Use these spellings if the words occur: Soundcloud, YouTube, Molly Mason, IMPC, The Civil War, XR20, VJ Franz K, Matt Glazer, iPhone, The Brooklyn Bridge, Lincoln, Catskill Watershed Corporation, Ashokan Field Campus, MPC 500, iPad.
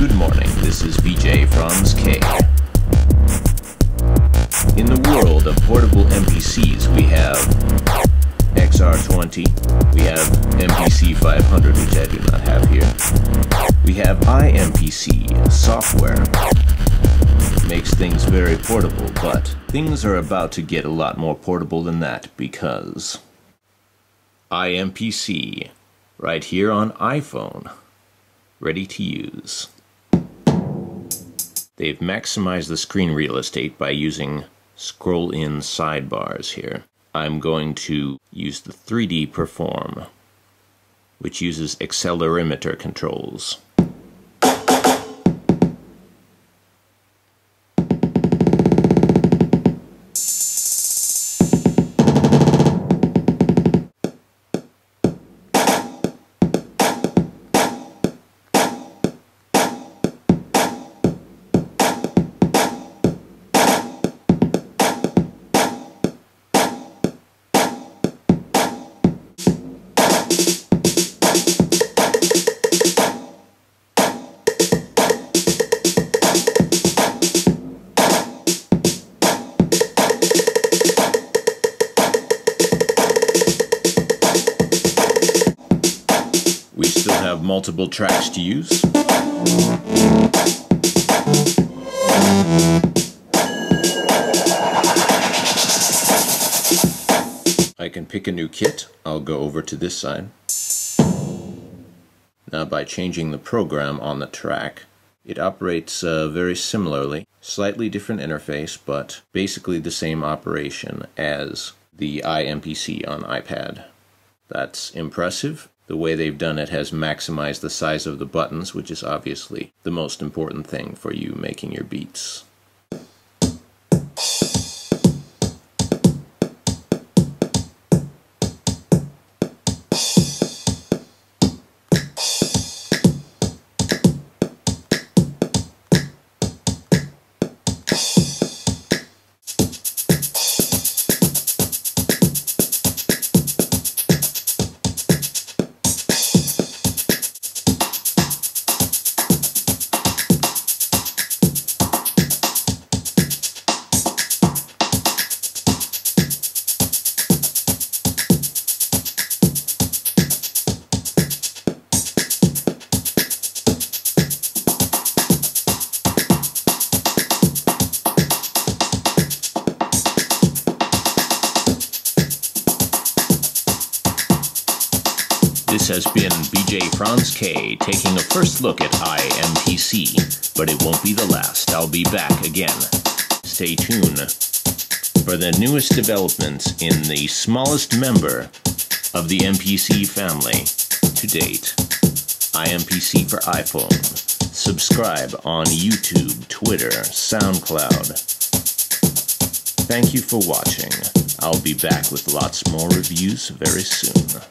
Good morning, this is VJ Franz K. In the world of portable MPCs, we have XR20, we have MPC 500, which I do not have here. We have IMPC software. Makes things very portable, but things are about to get a lot more portable than that because IMPC, right here on iPhone, ready to use. They've maximized the screen real estate by using scroll-in sidebars here. I'm going to use the 3D Perform, which uses accelerometer controls. We still have multiple tracks to use. I can pick a new kit. I'll go over to this side. Now, by changing the program on the track, it operates very similarly. Slightly different interface, but basically the same operation as the iMPC on iPad. That's impressive. The way they've done it has maximized the size of the buttons, which is obviously the most important thing for you making your beats. This has been BJ Franz K taking a first look at IMPC, but it won't be the last. I'll be back again. Stay tuned for the newest developments in the smallest member of the MPC family to date. IMPC for iPhone. Subscribe on YouTube, Twitter, SoundCloud. Thank you for watching. I'll be back with lots more reviews very soon.